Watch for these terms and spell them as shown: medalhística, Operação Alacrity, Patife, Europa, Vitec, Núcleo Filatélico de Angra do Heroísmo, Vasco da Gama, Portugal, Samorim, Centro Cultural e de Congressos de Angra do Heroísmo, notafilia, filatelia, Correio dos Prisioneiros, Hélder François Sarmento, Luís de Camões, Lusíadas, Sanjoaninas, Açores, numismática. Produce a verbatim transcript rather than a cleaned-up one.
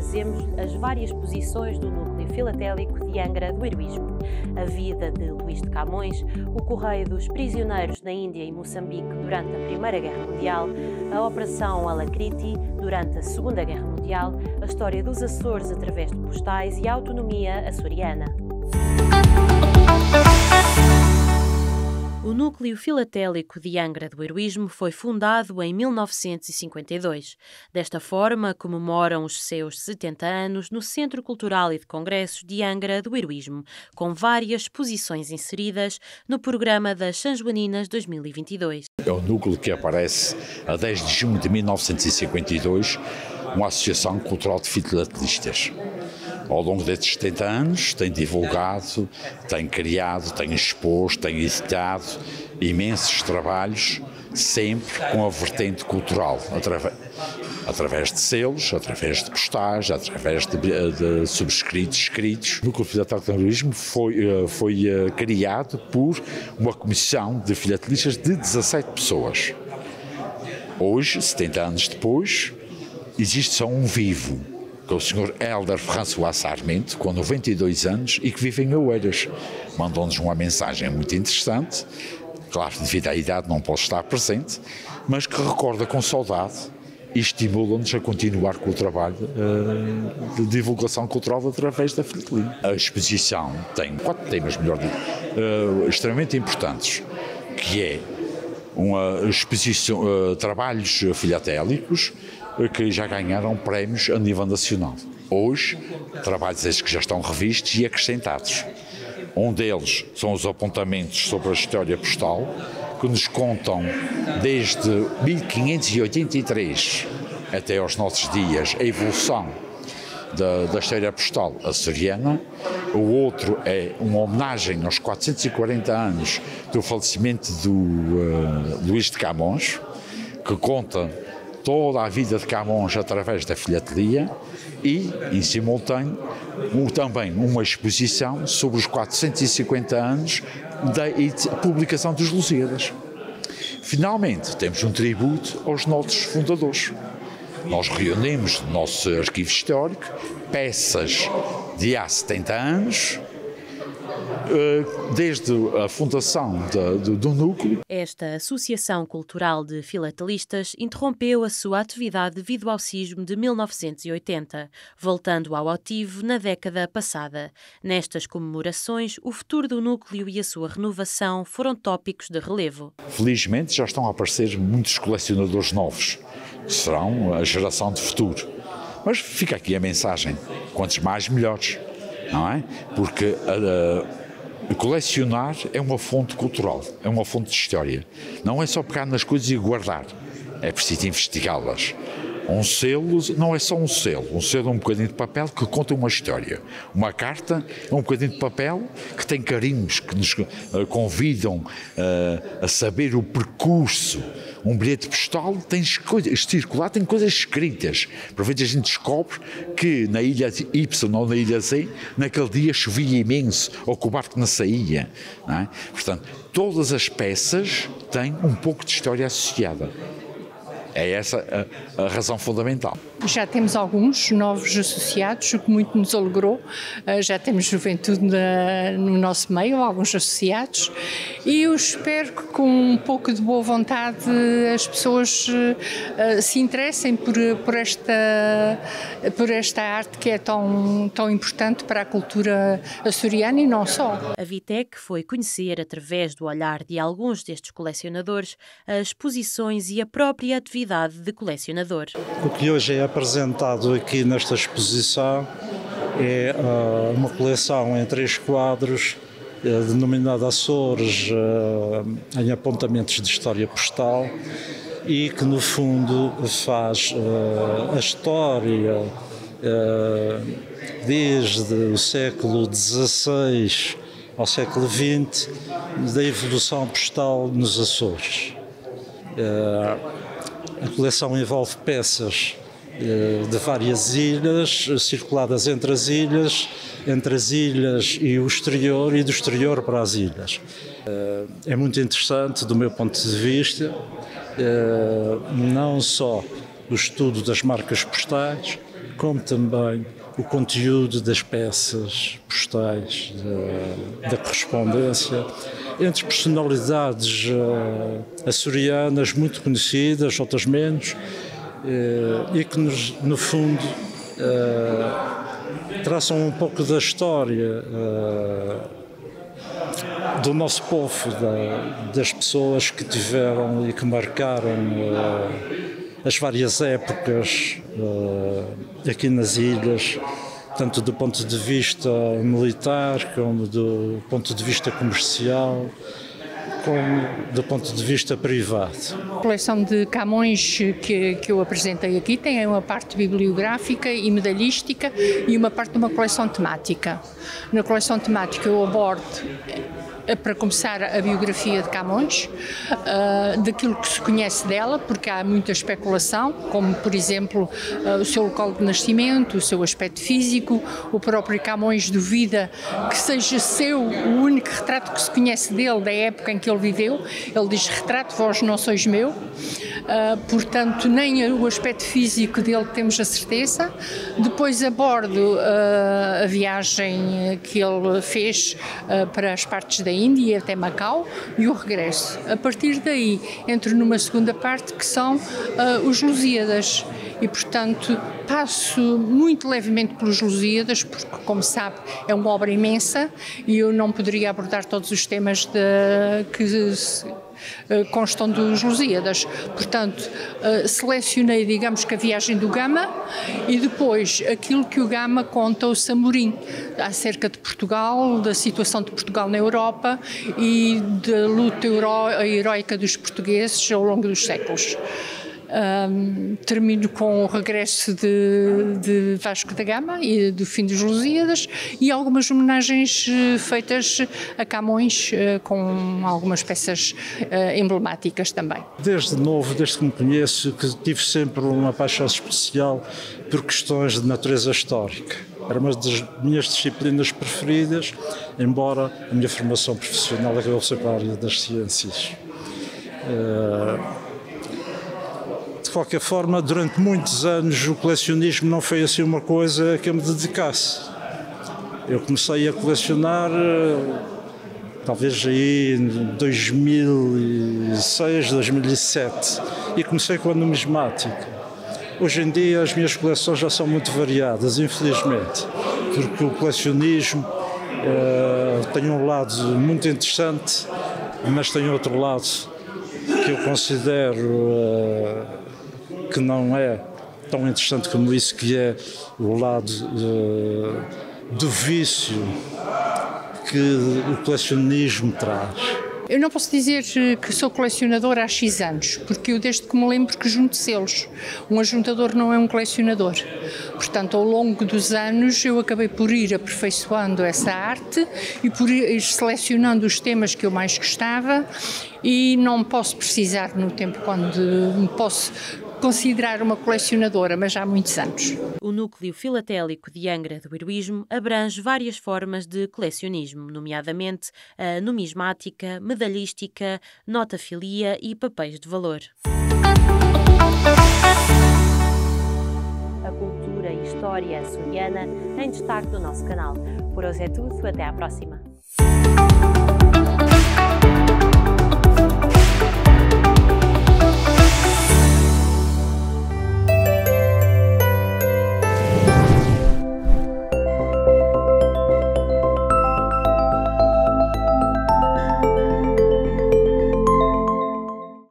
trazemos as várias posições do Núcleo Filatélico de Angra do Heroísmo, a vida de Luís de Camões, o Correio dos Prisioneiros na Índia e Moçambique durante a Primeira Guerra Mundial, a Operação Alacrity durante a Segunda Guerra Mundial, a história dos Açores através de postais e a autonomia açoriana. O Núcleo Filatélico de Angra do Heroísmo foi fundado em mil novecentos e cinquenta e dois. Desta forma, comemoram os seus setenta anos no Centro Cultural e de Congressos de Angra do Heroísmo, com várias exposições inseridas no programa das Sanjoaninas dois mil e vinte e dois. É o núcleo que aparece a dez de junho de mil novecentos e cinquenta e dois, uma associação cultural de filatelistas. Ao longo destes setenta anos tem divulgado, tem criado, tem exposto, tem editado imensos trabalhos, sempre com a vertente cultural, através, através de selos, através de postais, através de, de subscritos, escritos. O Núcleo Filatélico de Angra foi, foi criado por uma comissão de filatelistas de dezassete pessoas. Hoje, setenta anos depois, existe só um vivo, que é o senhor Hélder François Sarmento, com noventa e dois anos e que vive em Oeiras. Mandou-nos uma mensagem muito interessante, claro, devido à idade não pode estar presente, mas que recorda com saudade e estimula-nos a continuar com o trabalho uh, de divulgação cultural através da filatelia. A exposição tem quatro temas, melhor dito, uh, extremamente importantes, que é uma exposição, uh, trabalhos filatélicos, que já ganharam prémios a nível nacional. Hoje, trabalhos esses que já estão revistos e acrescentados. Um deles são os apontamentos sobre a história postal, que nos contam desde mil quinhentos e oitenta e três até aos nossos dias a evolução da, da história postal açoriana. O outro é uma homenagem aos quatrocentos e quarenta anos do falecimento do uh, Luís de Camões, que conta toda a vida de Camões através da filatelia e, em simultâneo, também uma exposição sobre os quatrocentos e cinquenta anos da publicação dos Lusíadas. Finalmente, temos um tributo aos nossos fundadores. Nós reunimos no nosso arquivo histórico peças de há setenta anos, desde a fundação do, do núcleo. Esta Associação Cultural de Filatelistas interrompeu a sua atividade devido ao sismo de mil novecentos e oitenta, voltando ao ativo na década passada. Nestas comemorações, o futuro do núcleo e a sua renovação foram tópicos de relevo. Felizmente já estão a aparecer muitos colecionadores novos, que serão a geração de futuro. Mas fica aqui a mensagem, quantos mais melhores. Não é? Porque uh, colecionar é uma fonte cultural, é uma fonte de história. Não é só pegar nas coisas e guardar, é preciso investigá-las. Um selo não é só um selo, um selo é um bocadinho de papel que conta uma história. Uma carta é um bocadinho de papel que tem carinhos, que nos uh, convidam uh, a saber o percurso. Um bilhete postal tem coisas, circular tem coisas escritas. Por vezes a gente descobre que na ilha Y ou na ilha Z, naquele dia chovia imenso, ou que o barco não saía. Não é? Portanto, todas as peças têm um pouco de história associada. É essa a, a razão fundamental. Já temos alguns novos associados, o que muito nos alegrou. Já temos juventude na, no nosso meio, alguns associados, e eu espero que com um pouco de boa vontade as pessoas uh, se interessem por, por, esta, por esta arte que é tão, tão importante para a cultura açoriana e não só. A Vitec foi conhecer, através do olhar de alguns destes colecionadores, as posições e a própria atividade de colecionador. O que hoje é apresentado aqui nesta exposição é uh, uma coleção em três quadros, uh, denominada Açores, uh, em apontamentos de história postal, e que no fundo faz uh, a história uh, desde o século dezasseis ao século vinte da evolução postal nos Açores. Uh, a coleção envolve peças de várias ilhas, circuladas entre as ilhas, entre as ilhas e o exterior, e do exterior para as ilhas. É muito interessante, do meu ponto de vista, não só o estudo das marcas postais, como também o conteúdo das peças postais, da, da correspondência, entre personalidades uh, açorianas muito conhecidas, outras menos, uh, e que nos, no fundo uh, traçam um pouco da história uh, do nosso povo, da, das pessoas que tiveram e que marcaram uh, as várias épocas uh, aqui nas ilhas, tanto do ponto de vista militar, como do ponto de vista comercial, como do ponto de vista privado. A coleção de Camões que, que eu apresentei aqui tem uma parte bibliográfica e medalhística e uma parte de uma coleção temática. Na coleção temática eu abordo, para começar, a biografia de Camões, uh, daquilo que se conhece dela, porque há muita especulação, como por exemplo uh, o seu local de nascimento, o seu aspecto físico. O próprio Camões duvida que seja seu o único retrato que se conhece dele, da época em que ele viveu. Ele diz: "Retrato, vós não sois meu", uh, portanto nem o aspecto físico dele temos a certeza. Depois abordo uh, a viagem que ele fez uh, para as partes da Índia até Macau e o regresso. A partir daí entro numa segunda parte que são uh, os Lusíadas e, portanto, passo muito levemente pelos Lusíadas porque, como sabe, é uma obra imensa e eu não poderia abordar todos os temas de, que uh, constam dos Lusíadas. Portanto, uh, selecionei, digamos, que a viagem do Gama e depois aquilo que o Gama conta ao Samorim acerca de Portugal, da situação de Portugal na Europa e da luta heroica dos portugueses ao longo dos séculos. Um, termino com o regresso de, de Vasco da Gama e do fim dos Lusíadas e algumas homenagens feitas a Camões com algumas peças emblemáticas também. Desde novo, desde que me conheço, que tive sempre uma paixão especial por questões de natureza histórica. Era uma das minhas disciplinas preferidas, embora a minha formação profissional acabou sempre na área das ciências. Uh, De qualquer forma, durante muitos anos o colecionismo não foi assim uma coisa que eu me dedicasse. Eu comecei a colecionar, talvez aí em dois mil e seis, dois mil e sete, e comecei com a numismática. Hoje em dia as minhas coleções já são muito variadas, infelizmente, porque o colecionismo eh, tem um lado muito interessante, mas tem outro lado que eu considero eh, que não é tão interessante como isso, que é o lado uh, do vício que o colecionismo traz. Eu não posso dizer que sou colecionadora há X anos, porque eu desde que me lembro que junto selos. Um ajuntador não é um colecionador. Portanto, ao longo dos anos eu acabei por ir aperfeiçoando essa arte e por ir selecionando os temas que eu mais gostava, e não posso precisar no tempo quando me posso considerar uma colecionadora, mas há muitos anos. O Núcleo Filatélico de Angra do Heroísmo abrange várias formas de colecionismo, nomeadamente a numismática, medalhística, notafilia e papéis de valor. A cultura e história açoriana em destaque do nosso canal. Por hoje é tudo, até à próxima.